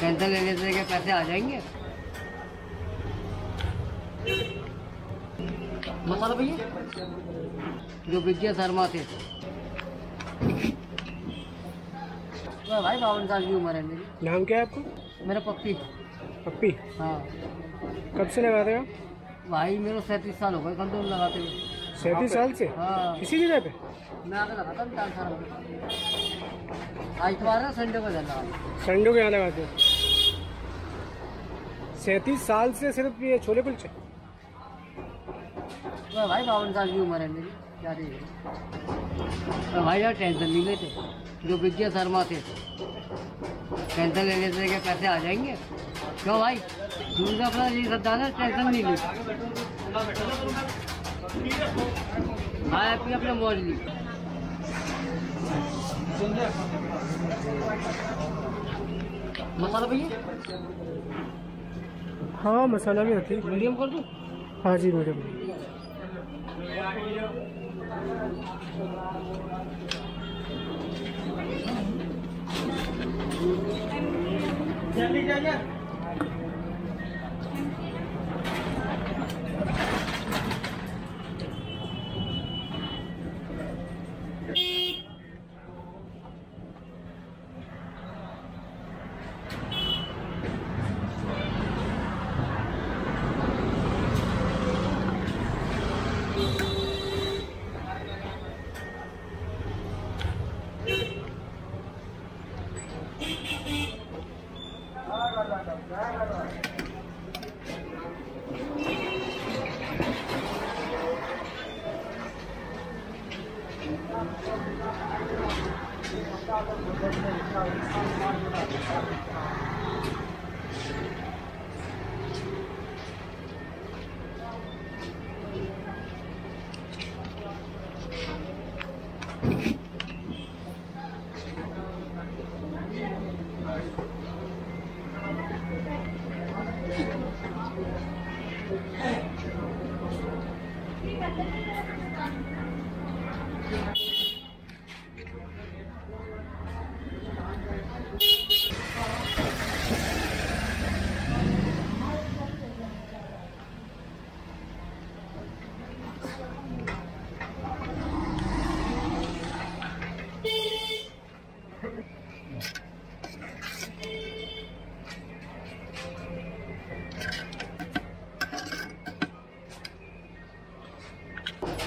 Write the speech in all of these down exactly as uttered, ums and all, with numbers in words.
Tension लेने से के पैसे आ जाएंगे। मसाला भैया जो विद्या शर्मा थे भाई, बावन साल की उम्र है मेरी। नाम क्या है आपको? मेरा पप्पी। पप्पी? हाँ। कब से लगा रहे हो? भाई मेरे सैंतीस साल हो गए कंट्रोल लगाते हुए। सैंतीस साल से? हाँ। इसी जगह पे मैं आगे लगाता हूँ चार साल में। आइतवार ना संडे को जाना। संडे को यहाँ लगाते हो? सैंतीस साल से सिर्फ ये छोले कुलचे? भाई बावन साल की उम्र है मेरी। क्या चाहिए भाई? यार टेंशन नहीं लेते जो विजय शर्मा थे, टेंशन लेने से के पैसे आ जाएंगे। क्यों भाई दूसरा अपना ये सदाना टेंशन नहीं ली भाई, अपनी अपने मौज ली। मसाला भैया? हाँ मसाला भी होती है। मीडियम कर दूँ? हाँ जी मीडियम। जल्दी जाइए।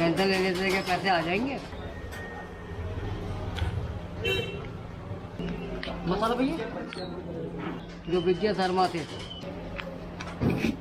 टेंशन लेने से के पैसे आ जाएंगे। मसाला भैया जो विजय शर्मा थे